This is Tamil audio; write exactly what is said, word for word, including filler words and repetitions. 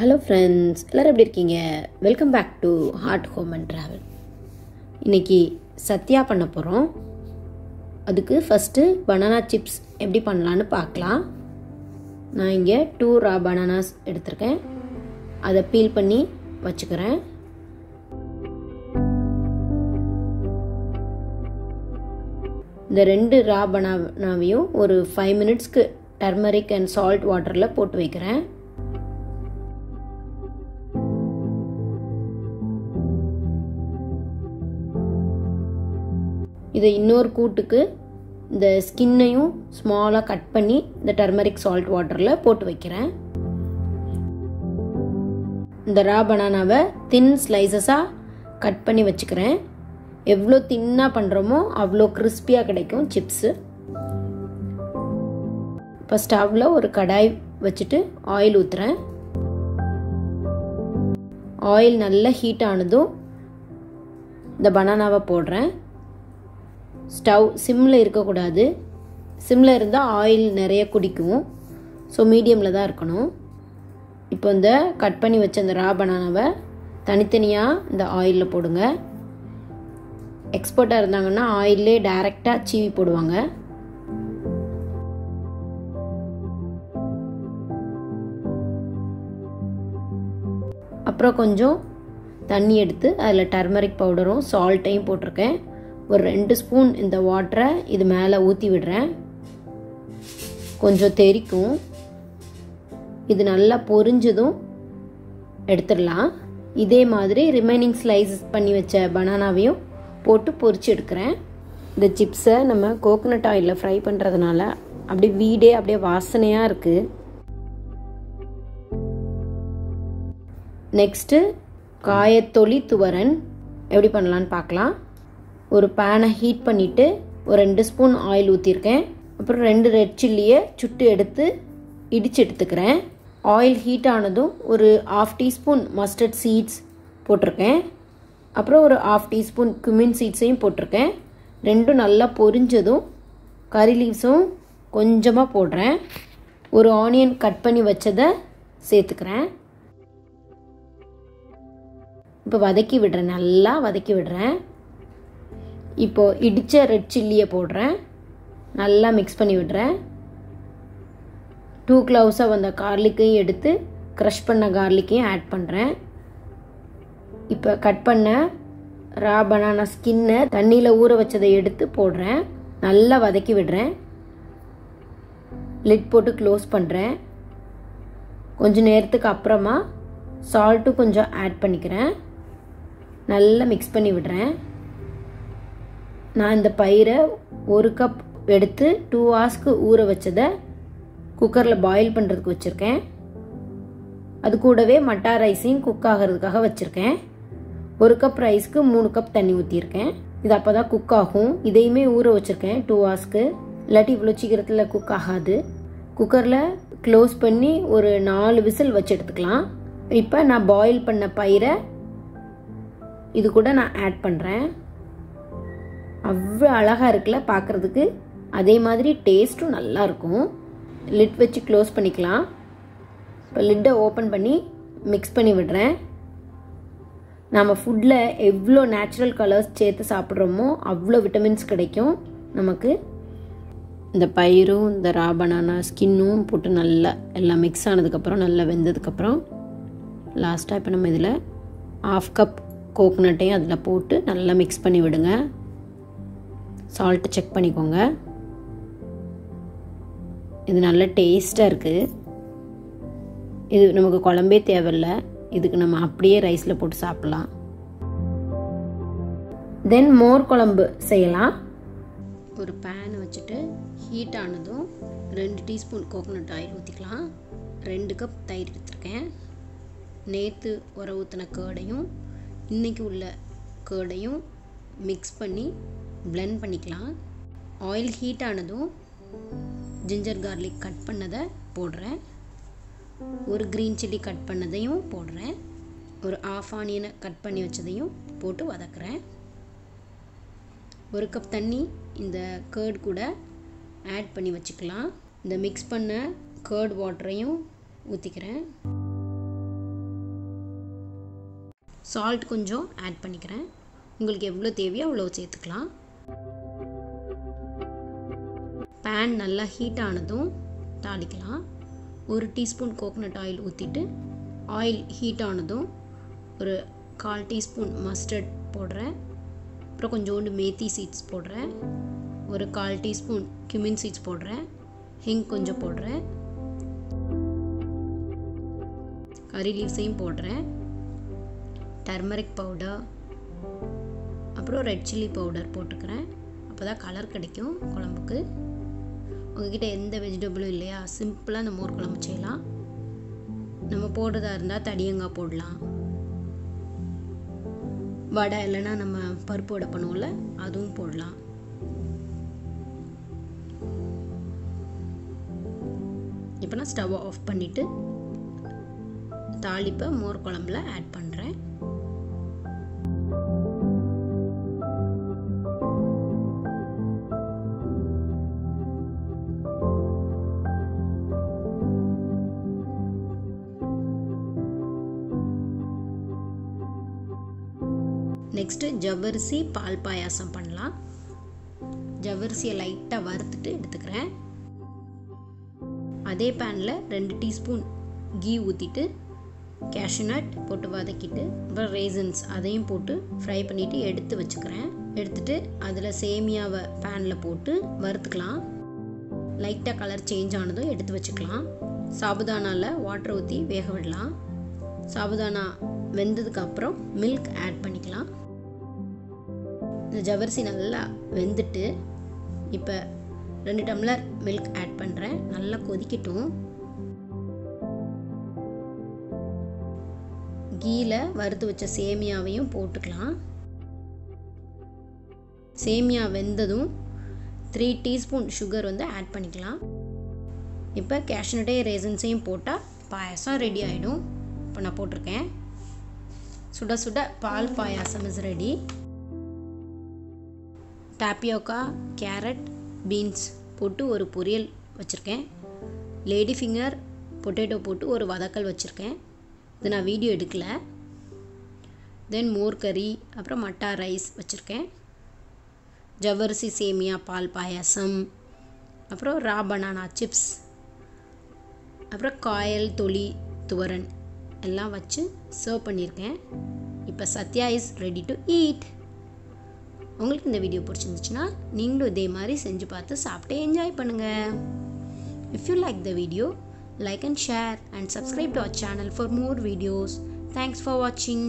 ஹலோ ஃப்ரெண்ட்ஸ், எல்லோரும் எப்படி இருக்கீங்க? Welcome back to heart home and travel. இன்றைக்கி சத்யா பண்ண போகிறோம். அதுக்கு ஃபஸ்ட்டு பனானா சிப்ஸ் எப்படி பண்ணலான்னு பார்க்கலாம். நான் இங்கே டூ ரா பனானாஸ் எடுத்திருக்கேன். அதை பீல் பண்ணி வச்சுக்கிறேன். இந்த ரெண்டு ரா பனானாவையும் ஒரு ஃபைவ் மினிட்ஸ்க்கு டர்மரிக் அண்ட் சால்ட் வாட்டரில் போட்டு வைக்கிறேன். இதை இன்னொரு கூட்டுக்கு இந்த ஸ்கின்னையும் ஸ்மாலாக கட் பண்ணி இந்த டர்மரிக் சால்ட் வாட்டரில் போட்டு வைக்கிறேன். இந்த ரா பனானாவை தின் ஸ்லைசஸாக கட் பண்ணி வச்சுக்கிறேன். எவ்வளோ தின்னாக பண்ணுறோமோ அவ்வளோ கிறிஸ்பியாக கிடைக்கும் சிப்ஸு. இப்போ ஸ்டவ்வில் ஒரு கடாய் வச்சுட்டு ஆயில் ஊற்றுறேன். ஆயில் நல்லா ஹீட் ஆனதும் இந்த பனானாவை போடுறேன். ஸ்டவ் சிம்மில் இருக்கக்கூடாது. சிம்மில் இருந்தால் ஆயில் நிறைய குடிக்கும். ஸோ மீடியமில் தான் இருக்கணும். இப்போ இந்த கட் பண்ணி வச்ச இந்த ரா பனானாவை தனித்தனியாக இந்த ஆயிலில் போடுங்க. எக்ஸ்பர்ட்டாக இருந்தாங்கன்னா ஆயிலே டைரெக்டாக சீவி போடுவாங்க. அப்புறம் கொஞ்சம் தண்ணி எடுத்து அதில் டர்மரிக் பவுடரும் சால்ட்டையும் போட்டிருக்கேன். ஒரு ரெண்டு ஸ்பூன் இந்த வாட்டரை இது மேலே ஊற்றி விடுறேன். கொஞ்சம் தெறிக்கும். இது நல்லா பொரிஞ்சதும் எடுத்துடலாம். இதே மாதிரி ரிமைனிங் ஸ்லைஸ் பண்ணி வச்ச பனானாவையும் போட்டு பொரிச்சு எடுக்கிறேன். இந்த சிப்ஸை நம்ம கோகனட் ஆயிலில் ஃப்ரை பண்ணுறதுனால அப்படியே வீடே அப்படியே வாசனையாக இருக்குது. நெக்ஸ்ட்டு காயத்தொளி துவரன் எப்படி பண்ணலான்னு பார்க்கலாம். ஒரு பேனை ஹீட் பண்ணிவிட்டு ஒரு ரெண்டு ஸ்பூன் ஆயில் ஊற்றிருக்கேன். அப்புறம் ரெண்டு ரெட் சில்லியை சுட்டு எடுத்து இடித்து எடுத்துக்கிறேன். ஆயில் ஹீட் ஆனதும் ஒரு ஹாஃப் டீஸ்பூன் மஸ்டர்ட் சீட்ஸ் போட்டிருக்கேன். அப்புறம் ஒரு ஹாஃப் டீஸ்பூன் குமின் சீட்ஸையும் போட்டிருக்கேன். ரெண்டும் நல்லா பொரிஞ்சதும் கறி லீவ்ஸும் கொஞ்சமாக போடுறேன். ஒரு ஆனியன் கட் பண்ணி வச்சதை சேர்த்துக்கிறேன். இப்போ வதக்கி விடுறேன், நல்லா வதக்கி விடுறேன். இப்போது இடித்த ரெட் சில்லியை போடுறேன். நல்லா மிக்ஸ் பண்ணி விடுறேன். டூ க்ளவுஸாக வந்த கார்லிக்கையும் எடுத்து க்ரஷ் பண்ண கார்லிக்கையும் ஆட் பண்ணுறேன். இப்போ கட் பண்ண ரா பனானா ஸ்கின்னை தண்ணியில் ஊற வச்சதை எடுத்து போடுறேன். நல்லா வதக்கி விடுறேன். லிட் போட்டு க்ளோஸ் பண்ணுறேன். கொஞ்சம் நேரத்துக்கு அப்புறமா சால்ட்டும் கொஞ்சம் ஆட் பண்ணிக்கிறேன். நல்லா மிக்ஸ் பண்ணி விடுறேன். நான் இந்த பயிரை ஒரு கப் எடுத்து டூ ஹவர்ஸ்க்கு ஊற வச்சதை குக்கரில் பாயில் பண்ணுறதுக்கு வச்சுருக்கேன். அது கூடவே மட்டா ரைஸையும் குக் ஆகிறதுக்காக வச்சுருக்கேன். ஒரு கப் ரைஸ்க்கு மூணு கப் தண்ணி ஊற்றிருக்கேன். இது அப்போ தான் குக் ஆகும். இதையுமே ஊற வச்சுருக்கேன் டூ ஹவர்ஸ்க்கு. இல்லாட்டி இவ்வளோ சீக்கிரத்தில் குக் ஆகாது. குக்கரில் க்ளோஸ் பண்ணி ஒரு நாலு விசில் வச்சு எடுத்துக்கலாம். இப்போ நான் பாயில் பண்ண பயிரை இது கூட நான் ஆட் பண்ணுறேன். அவ்வளோ அழகாக இருக்குல்ல பார்க்குறதுக்கு. அதே மாதிரி டேஸ்ட்டும் நல்லாயிருக்கும். லிட் வச்சு க்ளோஸ் பண்ணிக்கலாம். இப்போ லிட்டை ஓப்பன் பண்ணி மிக்ஸ் பண்ணி விடுறேன். நம்ம ஃபுட்டில் எவ்வளோ நேச்சுரல் கலர்ஸ் சேர்த்து சாப்பிட்றோமோ அவ்வளோ விட்டமின்ஸ் கிடைக்கும் நமக்கு. இந்த பயிரும் இந்த ரா பனானா ஸ்கின்னும் போட்டு நல்லா எல்லாம் மிக்ஸ் ஆனதுக்கப்புறம், நல்லா வெந்ததுக்கப்புறம் லாஸ்ட்டாக இப்போ நம்ம இதில் ஹாஃப் கப் கோகனட்டையும் அதில் போட்டு நல்லா மிக்ஸ் பண்ணி விடுங்க. சால்ட்டு செக் பண்ணிக்கோங்க. இது நல்ல டேஸ்ட்டாக இருக்குது. இது நமக்கு குழம்பே தேவையில்லை. இதுக்கு நம்ம அப்படியே ரைஸில் போட்டு சாப்பிட்லாம். தென் மோர் குழம்பு செய்யலாம். ஒரு பேன் வச்சுட்டு ஹீட் ஆனதும் ரெண்டு டீஸ்பூன் கோகனட் ஆயில் ஊற்றிக்கலாம். ரெண்டு கப் தயிர் எடுத்துருக்கேன். நேற்று உர ஊற்றின கேர்டையும் இன்றைக்கி உள்ள கேர்டையும் மிக்ஸ் பண்ணி பிளெண்ட் பண்ணிக்கலாம். ஆயில் ஹீட் ஆனதும் ஜிஞ்சர் கார்லிக் கட் பண்ணதை போடுறேன். ஒரு க்ரீன் சில்லி கட் பண்ணதையும் போடுறேன். ஒரு ஆஃப் ஆனியனை கட் பண்ணி வச்சதையும் போட்டு வதக்குறேன். ஒரு கப் தண்ணி இந்த கேர்ட் கூட ஆட் பண்ணி வச்சுக்கலாம். இந்த மிக்ஸ் பண்ண கேர்ட் வாட்டரையும் ஊற்றிக்கிறேன். salt கொஞ்சம் add பண்ணிக்கிறேன். உங்களுக்கு எவ்வளவு தேவையோ அவ்வளவு சேர்த்துக்கலாம். pan நல்லா ஹீட் ஆனதும் தாளிக்கலாம். ஒரு டீஸ்பூன் கோகனட் ஆயில் ஊத்திட்டு ஆயில் ஹீட் ஆனதும் ஒரு கால் டீஸ்பூன் மஸ்டர்ட் போடுறேன். அப்புறம் கொஞ்சோண்டு மேத்தி சீட்ஸ் போடுறேன். ஒரு கால் டீஸ்பூன் கியூமின் சீட்ஸ் போடுறேன். ஹிங் கொஞ்சம் போடுறேன். கரி லீவ்ஸையும் போடுறேன். டர்மரிக் பவுடர் அப்புறம் ரெட் சில்லி பவுடர் போட்டுக்கிறேன். அப்போ தான் கலர் கிடைக்கும் குழம்புக்கு. உங்ககிட்ட எந்த வெஜிடபிளும் இல்லையா, சிம்பிளாக நம்ம மோர் குழம்பு செய்யலாம். நம்ம போடுறதா இருந்தால் தடியங்காய் போடலாம், வடை இல்லைன்னா நம்ம பருப்பு வடை பண்ணுவோம்ல அதுவும் போடலாம். இப்போ நான் ஸ்டவ்வை ஆஃப் பண்ணிவிட்டு தாளிப்பை மோர் குழம்புல ஆட் பண்ணுறேன். நெக்ஸ்ட்டு ஜவ்வரிசி பால் பாயாசம் பண்ணலாம். ஜவ்வரிசியை லைட்டாக வறுத்துட்டு எடுத்துக்கிறேன். அதே பேனில் ரெண்டு டீஸ்பூன் கீ ஊற்றிட்டு கேஷ்யூநட் போட்டு வதக்கிட்டு அப்புறம் ரேசன்ஸ் அதையும் போட்டு ஃப்ரை பண்ணிவிட்டு எடுத்து வச்சுக்கிறேன். எடுத்துகிட்டு அதில் சேமியாவை பேனில் போட்டு வறுத்துக்கலாம். லைட்டாக கலர் சேஞ்ச் ஆனதும் எடுத்து வச்சுக்கலாம். சாபுதானாவில் வாட்டர் ஊற்றி வேக விடலாம். சாபுதானா வெந்ததுக்கப்புறம் மில்க் ஆட் பண்ணிக்கலாம். இந்த ஜவ்வரிசி நல்லா வெந்துட்டு இப்போ ரெண்டு டம்ளர் மில்க் ஆட் பண்ணுறேன். நல்லா கொதிக்கட்டும். கீழே வறுத்து வச்ச சேமியாவையும் போட்டுக்கலாம். சேமியா வெந்ததும் த்ரீ டீஸ்பூன் சுகர் வந்து ஆட் பண்ணிக்கலாம். இப்போ கேஷ்யூநட்டே ரேசன்ஸையும் போட்டால் பாயாசம் ரெடி ஆகிடும். இப்போ நான் போட்டிருக்கேன். சுட சுட பால் payasam is ready. Tapioca, carrot, beans போட்டு ஒரு பொரியல் வச்சுருக்கேன். லேடி ஃபிங்கர், பொட்டேட்டோ போட்டு ஒரு வதக்கல் வச்சுருக்கேன். இது நான் வீடியோ எடுக்கலை. தென் மோர் கறி, அப்புறம் மட்டா ரைஸ் வச்சுருக்கேன். ஜவ்வரிசி சேமியா பால் பாயாசம், அப்புறம் ரா பனானா சிப்ஸ், அப்புறம் காயல் தொளி துவரன் எல்லாம் வச்சு சர்வ் பண்ணியிருக்கேன். இப்போ Sathya is ready to eat. உங்களுக்கு இந்த வீடியோ பிடிச்சிருந்துச்சுன்னா நீங்களும் இதே மாதிரி செஞ்சு பார்த்து சாப்பிட்டு என்ஜாய் பண்ணுங்கள். If you like the video, like and share and subscribe to our channel for more videos. Thanks for watching.